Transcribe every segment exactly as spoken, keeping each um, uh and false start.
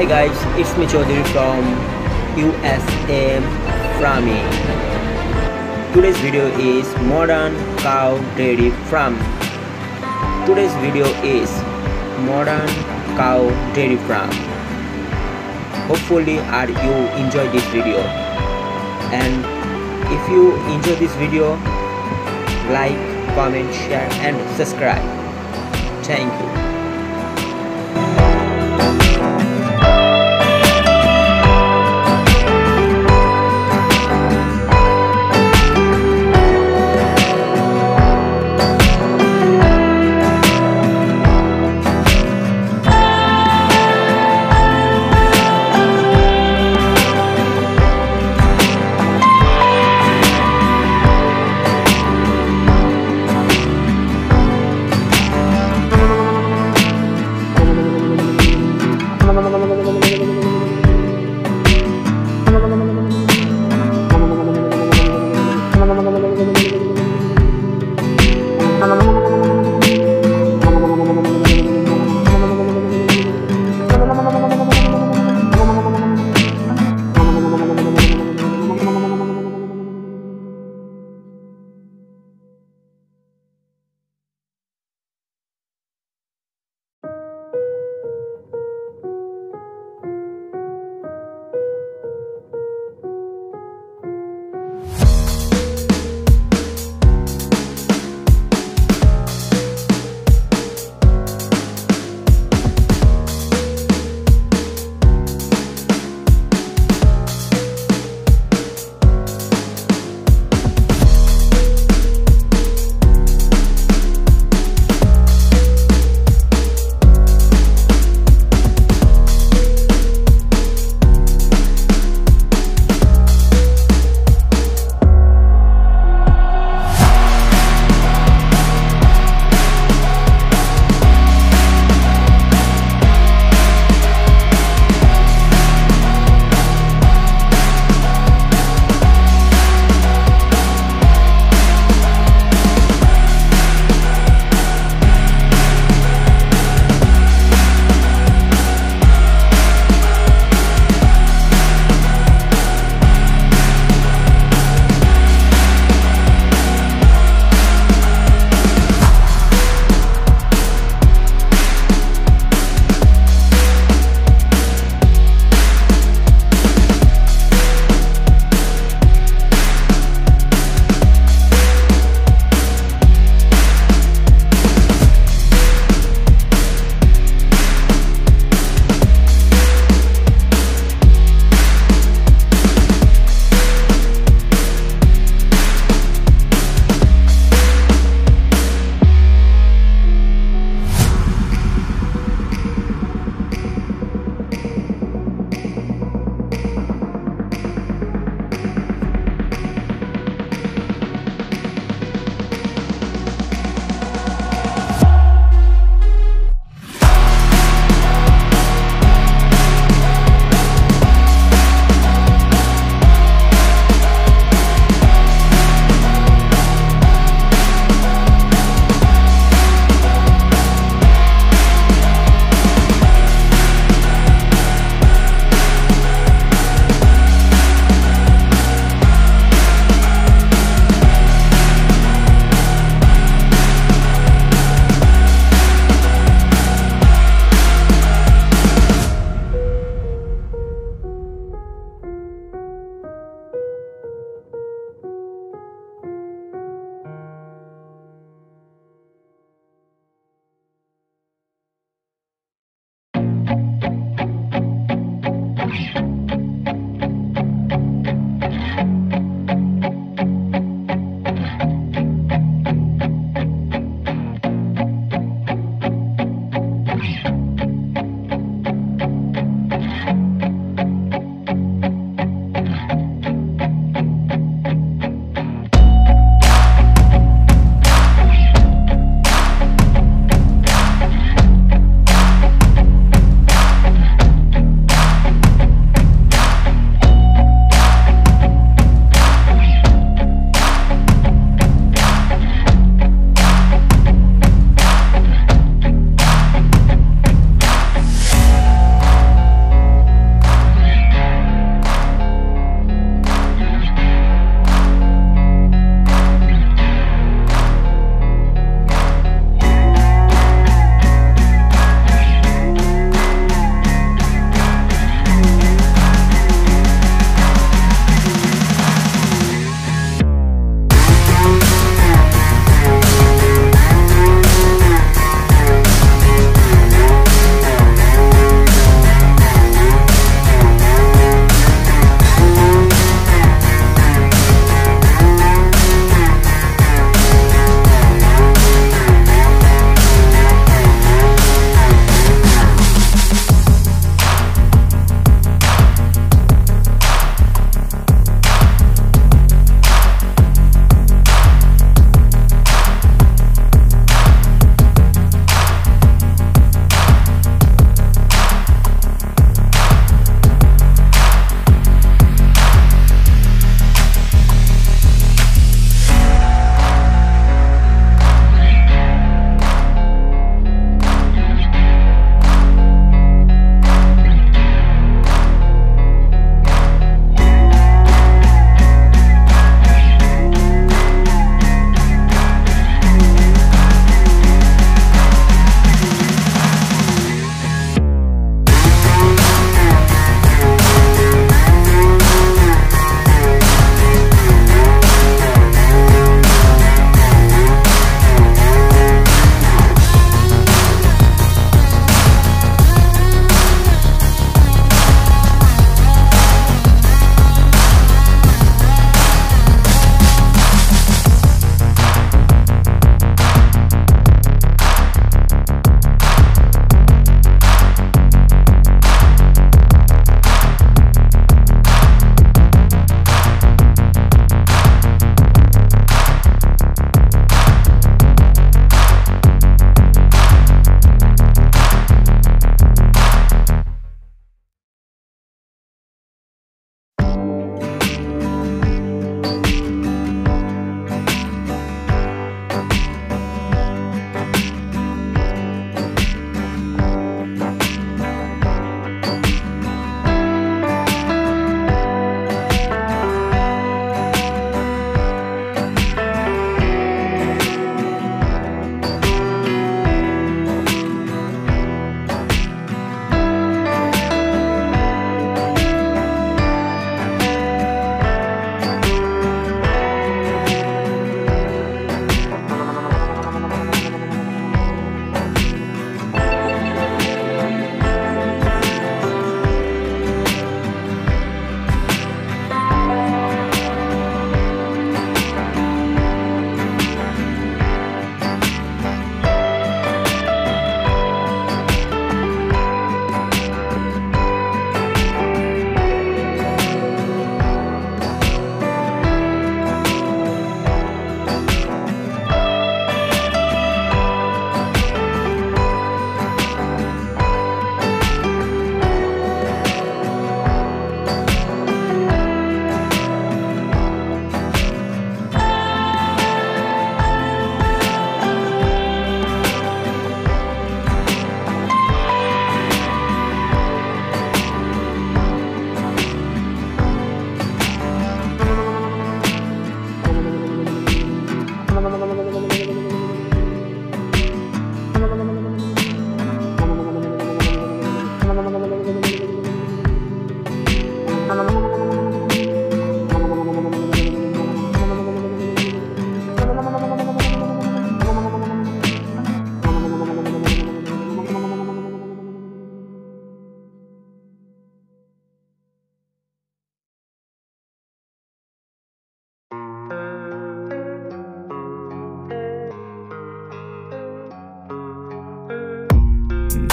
Hi guys, it's me Chowdhury from U S M Farming. Today's video is modern cow dairy farm. Today's video is modern cow dairy farm. Hopefully are you enjoy this video, and if you enjoy this video, like, comment, share and subscribe. Thank you.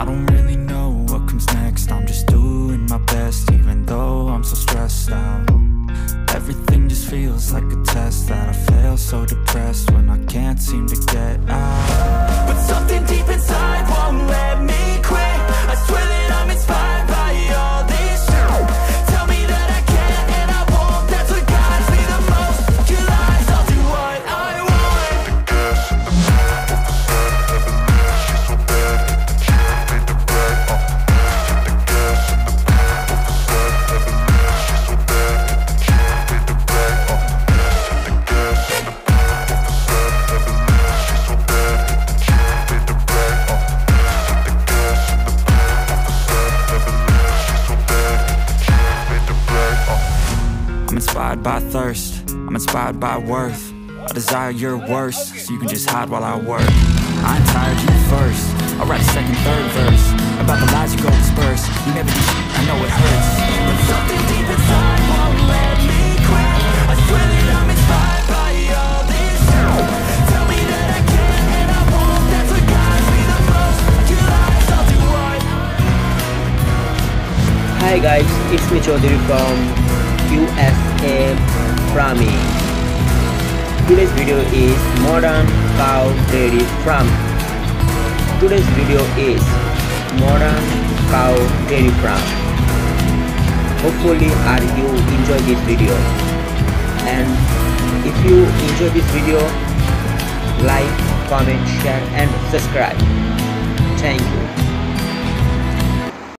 I don't really know what comes next. I'm just doing my best, even though I'm so stressed out. Everything just feels like a test that I fail, so depressed when I can't seem to get out. But something deep inside won't let me quit. I swear that I'm inspired by all this shit. Tell me that I can and I won't. That's what guides me the most. You lies, I'll do what I want. The gas in the mud, what the sad, never knew she's so bad. The chick made the brag off the best. The gas in the mud, what the sad, never knew she's so bad. The chick made the brag off the best. The gas in the mud, what the sad, never knew she's so bad. The chick made the brag off the best. The gas in the mud, what the sad, never knew she's so bad. The chick made the brag off. I'm inspired by thirst, I'm inspired by worth. I desire your worst, so you can just hide while I work. I ain't tired, you first. I'll write a second, third verse about the lies you go disperse. You never do shit, I know it hurts. But something deep inside won't let me quit. I swear that I'm inspired by all this shit. Tell me that I can and I won't. That's what guides me the most. You lies, I'll do what Hi guys, it's me Chowdhury from U S M Prami. Today's video is modern Chowdhury Prami. Today's video is modern Chowdhury Prami. Hopefully, are you enjoy this video? And if you enjoy this video, like, comment, share, and subscribe. Thank you.